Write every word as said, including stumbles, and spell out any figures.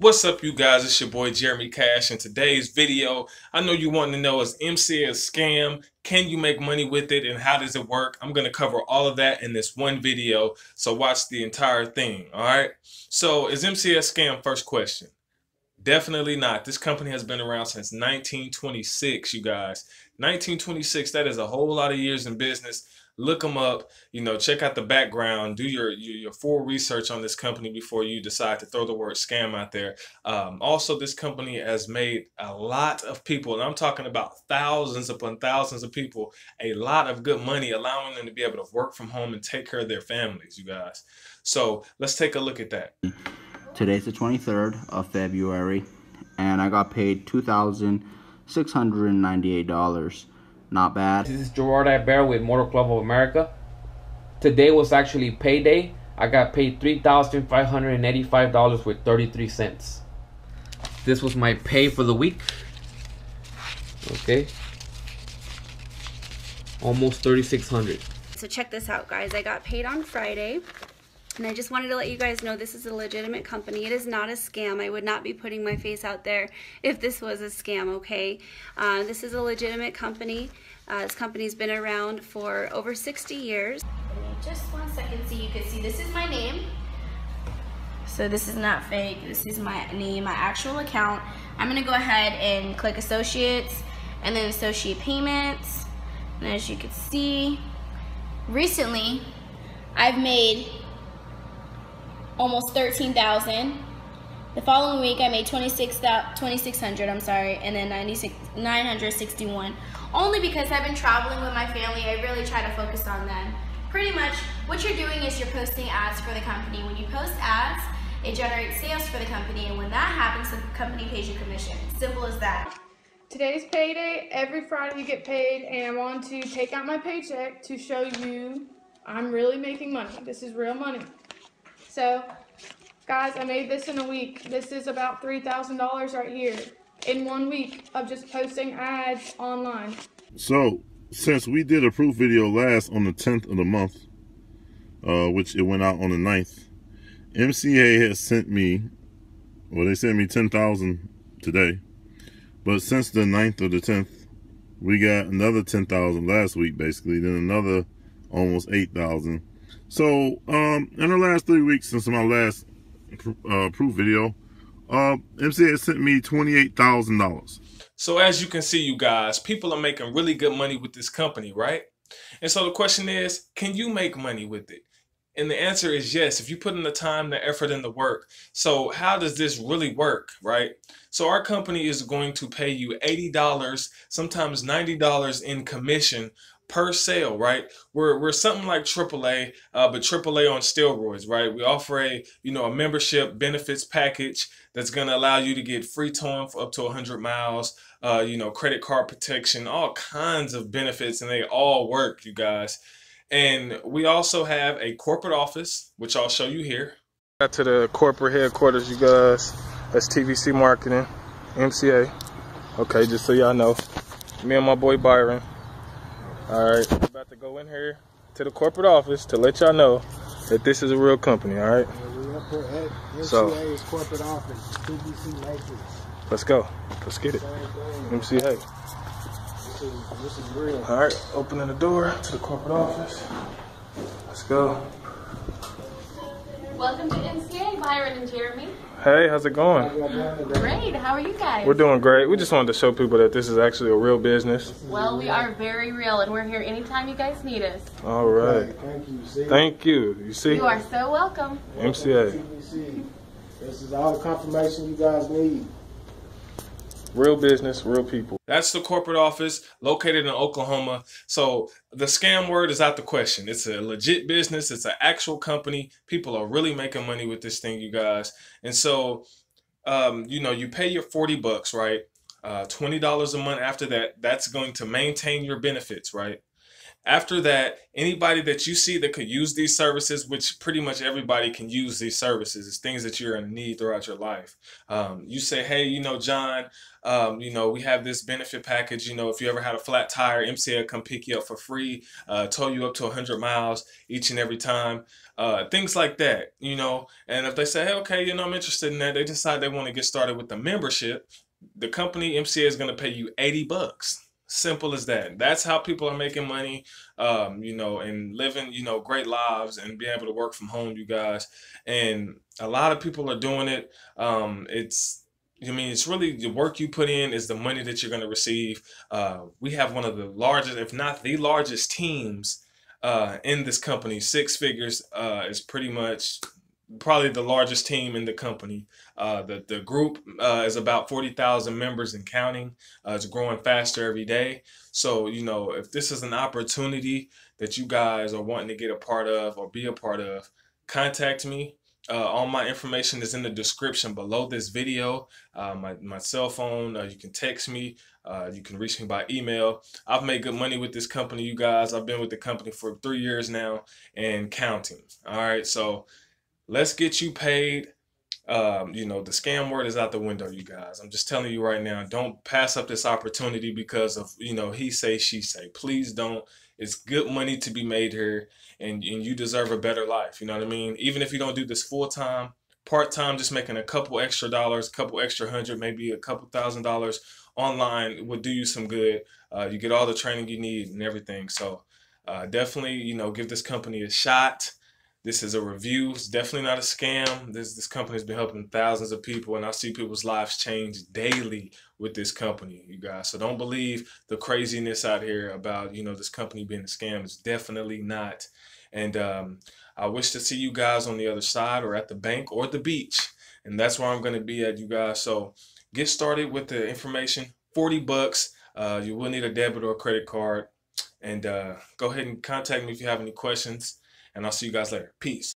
What's up, you guys? It's your boy Jeremy Cash. In today's video, I know you want to know, is M C A a scam? Can you make money with it, and how does it work? I'm going to cover all of that in this one video, so watch the entire thing, all right? So is M C A a scam? First question. Definitely not. This company has been around since nineteen twenty-six, you guys. nineteen twenty-six, that is a whole lot of years in business. Look them up, you know, check out the background, do your, your, your full research on this company before you decide to throw the word scam out there. Um, also, this company has made a lot of people, and I'm talking about thousands upon thousands of people, a lot of good money, allowing them to be able to work from home and take care of their families, you guys. So let's take a look at that. Today's the twenty-third of February, and I got paid two thousand six hundred ninety-eight dollars. Not bad. This is Gerard Ibera with Motor Club of America. Today was actually payday. I got paid three thousand five hundred eighty-five dollars with thirty-three cents. This was my pay for the week. Okay. Almost thirty-six hundred. So check this out, guys. I got paid on Friday. And I just wanted to let you guys know this is a legitimate company. It is not a scam. I would not be putting my face out there if this was a scam, okay? Uh, this is a legitimate company. Uh, this company's been around for over sixty years. Just one second so you can see. This is my name. So this is not fake. This is my name, my actual account. I'm going to go ahead and click Associates and then Associate Payments. And as you can see, recently I've made almost thirteen thousand. The following week I made twenty-six hundred, I'm sorry, and then ninety-six, nine hundred sixty-one. Only because I've been traveling with my family, I really try to focus on them. Pretty much what you're doing is you're posting ads for the company. When you post ads, it generates sales for the company, and when that happens, the company pays you commission. Simple as that. Today's payday. Every Friday you get paid, and I want to take out my paycheck to show you I'm really making money. This is real money. So, guys, I made this in a week. This is about three thousand dollars right here in one week of just posting ads online. So, since we did a proof video last on the tenth of the month, uh, which it went out on the ninth, M C A has sent me, well, they sent me ten thousand dollars today. But since the ninth or the tenth, we got another ten thousand dollars last week, basically, then another almost eight thousand dollars. So, um, in the last three weeks since my last uh, proof video, uh, M C A sent me twenty-eight thousand dollars. So as you can see, you guys, people are making really good money with this company, right? And so the question is, can you make money with it? And the answer is yes, if you put in the time, the effort, and the work. So how does this really work, right? So our company is going to pay you eighty dollars, sometimes ninety dollars in commission per sale, right? We're, we're something like triple A, uh, but triple A on steroids, right? We offer a, you know, a membership benefits package that's going to allow you to get free towing for up to one hundred miles, uh, you know, credit card protection, all kinds of benefits, and they all work, you guys. And we also have a corporate office, which I'll show you here. Got to the corporate headquarters, you guys. That's T V C Marketing, M C A. Okay, just so y'all know, me and my boy Byron. All right, I'm about to go in here to the corporate office to let y'all know that this is a real company, all right? Yeah, we're up here at M C A's so, corporate office, T V C Marketing. Let's go. Let's get it. M C A. This is, this is real. All right, opening the door to the corporate office. Let's go. Welcome to M C A, Byron and Jeremy. Hey, how's it going? Great, how are you guys? We're doing great. We just wanted to show people that this is actually a real business. Well, we are very real, and we're here anytime you guys need us. All right. Okay, thank you. See? Thank you. You see? You are so welcome. welcome M C A. This is all the confirmation you guys need. Real business, real people. That's the corporate office located in Oklahoma. So the scam word is out the question. It's a legit business. It's an actual company. People are really making money with this thing, you guys. And so, um, you know, you pay your forty bucks, right? Uh, twenty dollars a month after that, that's going to maintain your benefits, right? After that, anybody that you see that could use these services, which pretty much everybody can use these services, it's things that you're in need throughout your life. Um, you say, hey, you know, John, um, you know, we have this benefit package. You know, if you ever had a flat tire, M C A come pick you up for free, uh, tow you up to one hundred miles each and every time, uh, things like that, you know. And if they say, hey, okay, you know, I'm interested in that, they decide they want to get started with the membership, the company M C A is going to pay you eighty bucks. Simple as that. That's how people are making money, um, you know, and living, you know, great lives and being able to work from home, you guys. And a lot of people are doing it. Um, it's, I mean, it's really the work you put in is the money that you're going to receive. Uh, we have one of the largest, if not the largest teams uh, in this company. Six figures uh, is pretty much probably the largest team in the company. Uh, the, the group uh, is about forty thousand members and counting. Uh, it's growing faster every day. So, you know, if this is an opportunity that you guys are wanting to get a part of or be a part of, contact me. Uh, all my information is in the description below this video. Uh, my, my cell phone, uh, you can text me. Uh, you can reach me by email. I've made good money with this company, you guys. I've been with the company for three years now and counting. All right, so let's get you paid. Um, you know, the scam word is out the window, you guys. I'm just telling you right now, don't pass up this opportunity because of, you know, he say, she say. Please don't. It's good money to be made here, and, and you deserve a better life. You know what I mean? Even if you don't do this full time, part time, just making a couple extra dollars, a couple extra hundred, maybe a couple thousand dollars online would do you some good. Uh, you get all the training you need and everything. So uh, definitely, you know, give this company a shot. This is a review. It's definitely not a scam. This this company has been helping thousands of people, and I see people's lives change daily with this company, you guys. So don't believe the craziness out here about, you know, this company being a scam. It's definitely not. And um, I wish to see you guys on the other side or at the bank or the beach. And that's where I'm going to be at, you guys. So get started with the information. forty bucks. Uh, you will need a debit or a credit card. And uh, go ahead and contact me if you have any questions. And I'll see you guys later. Peace.